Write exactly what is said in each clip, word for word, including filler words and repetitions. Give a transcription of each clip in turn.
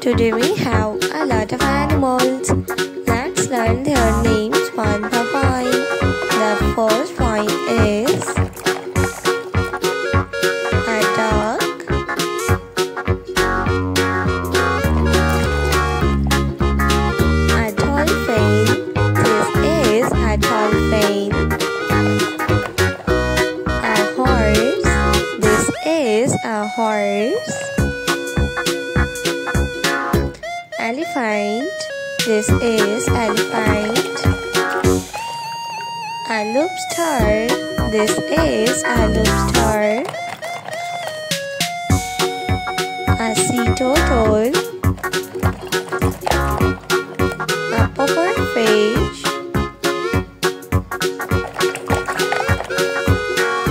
Today we have a lot of animals. Let's learn their names one by one. The first one is a dog, a dolphin. This is a dolphin. A horse. This is a horse. Elephant. This is elephant. A lobster. This is a lobster. A sea turtle. A pufferfish.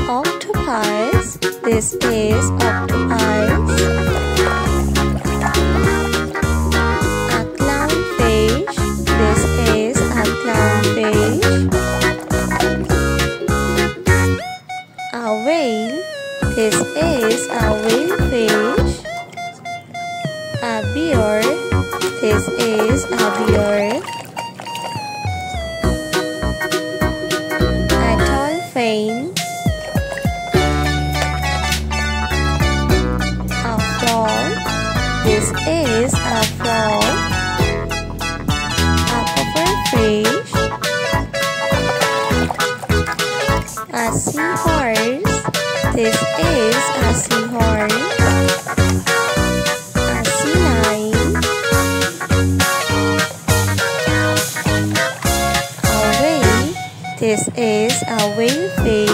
Octopus. This is octopus. This is a whale fish. A bear. This is a bear. A dolphin. A frog. This is a frog. A pufferfish. A seahorse. This is a seahorse, a sea lion, a whale. This is a whale fish.